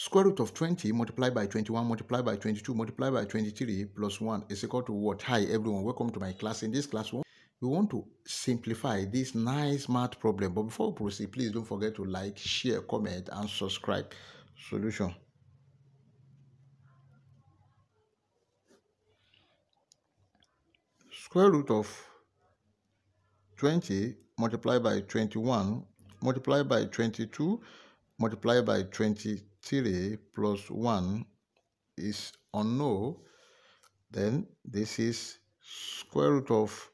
Square root of 20 multiplied by 21 multiplied by 22 multiplied by 23 plus 1 is equal to what? Hi everyone, welcome to my class. In this class, we want to simplify this nice math problem. But before we proceed, please don't forget to like, share, comment, and subscribe. Solution. Square root of 20 multiplied by 21 multiplied by 22 multiplied by 23 plus 1 is unknown. Then this is square root of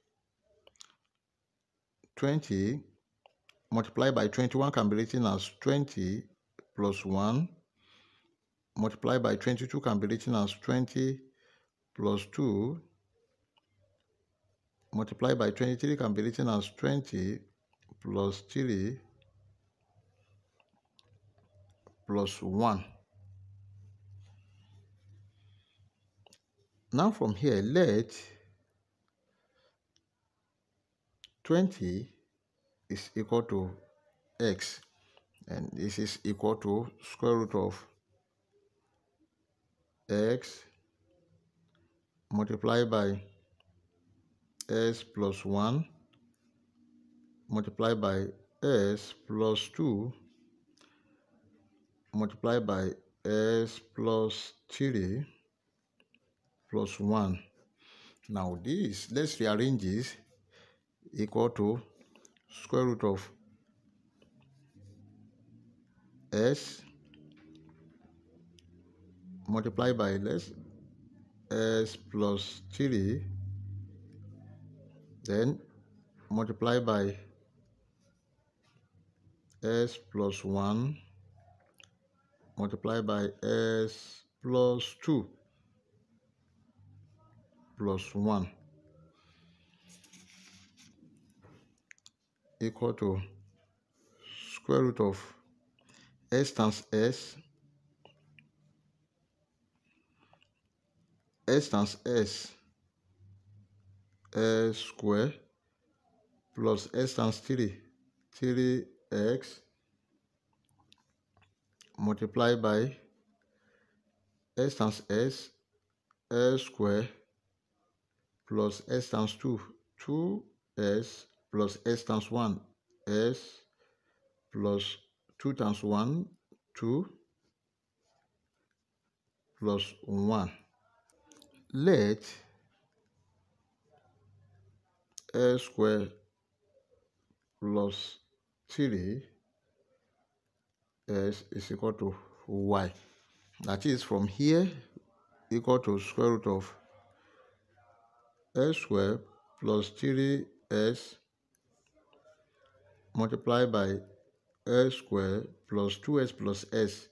20 multiplied by 21 can be written as 20 plus 1 multiplied by 22 can be written as 20 plus 2 multiplied by 23 can be written as 20 plus 3 plus 1. Now from here, let 20 is equal to x, and this is equal to square root of x multiplied by s plus 1 multiplied by s plus 2 multiplied by s plus 3 plus 1. Now this, let's rearrange this, equal to square root of s multiplied by s plus 3, then multiply by s plus 1 multiply by s plus 2 plus 1 equal to square root of s times s. S times s, s square plus s times 3, 3x multiplied by s times s, s square plus s times 2, 2s plus s times 1, s plus 2 times 1, 2 plus 1. Let s square plus 3 s is equal to y. That is, from here, equal to square root of s square plus 3 s multiplied by s square plus 2s plus s,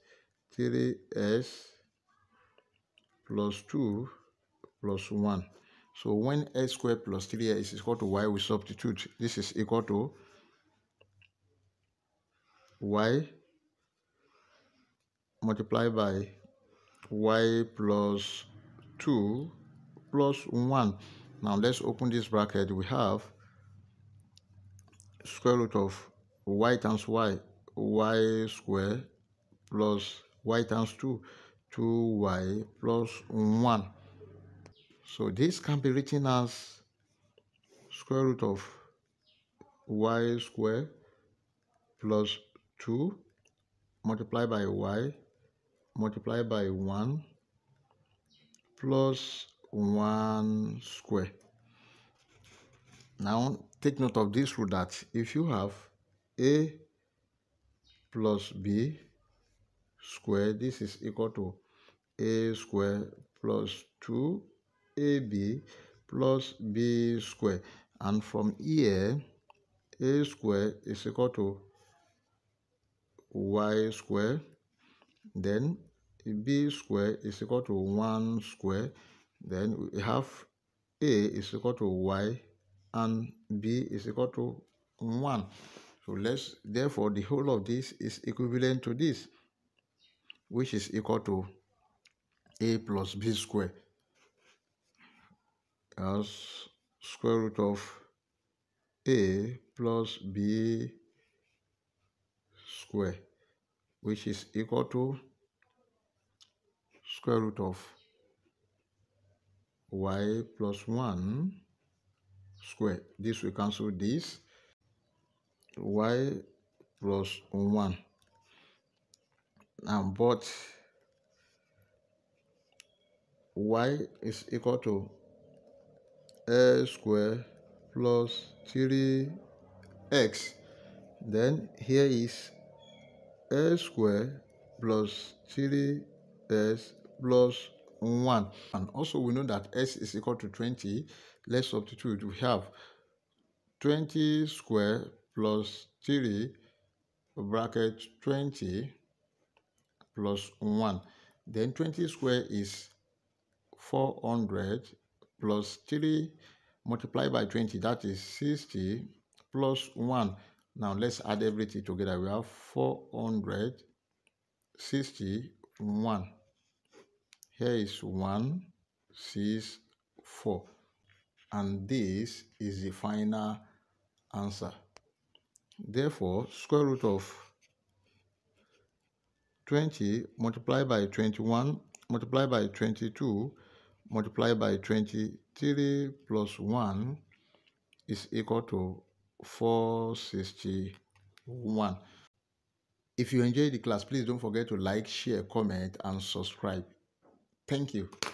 3s plus 2 plus 1. So when s squared plus 3 is equal to y, we substitute. This is equal to y multiplied by y plus 2 plus 1. Now let's open this bracket. We have square root of y times y, y squared plus y times 2, 2y plus 1. So this can be written as square root of y squared plus 2 multiplied by y multiplied by 1 plus 1 square. Now take note of this rule, that if you have a plus b squared, this is equal to a squared plus 2 AB plus B square, and from here A square is equal to Y square, then B square is equal to 1 square, then we have A is equal to Y and B is equal to 1. So let's, therefore the whole of this is equivalent to this, which is equal to A plus B square. As square root of a plus b square, which is equal to square root of y plus 1 square. This will cancel this. Y plus 1. Now, but y is equal to a square plus 3x. Then here is a square plus 3s plus 1. And also we know that s is equal to 20. Let's substitute. We have 20 square plus 3 bracket 20 plus 1. Then 20 square is 400 plus 3 multiplied by 20, that is 60 plus 1. Now let's add everything together. We have 461. Here is 164, and this is the final answer. Therefore, square root of 20 multiplied by 21 multiplied by 22 multiplied by 23 plus 1 is equal to 461. If you enjoyed the class, please don't forget to like, share, comment, and subscribe. Thank you.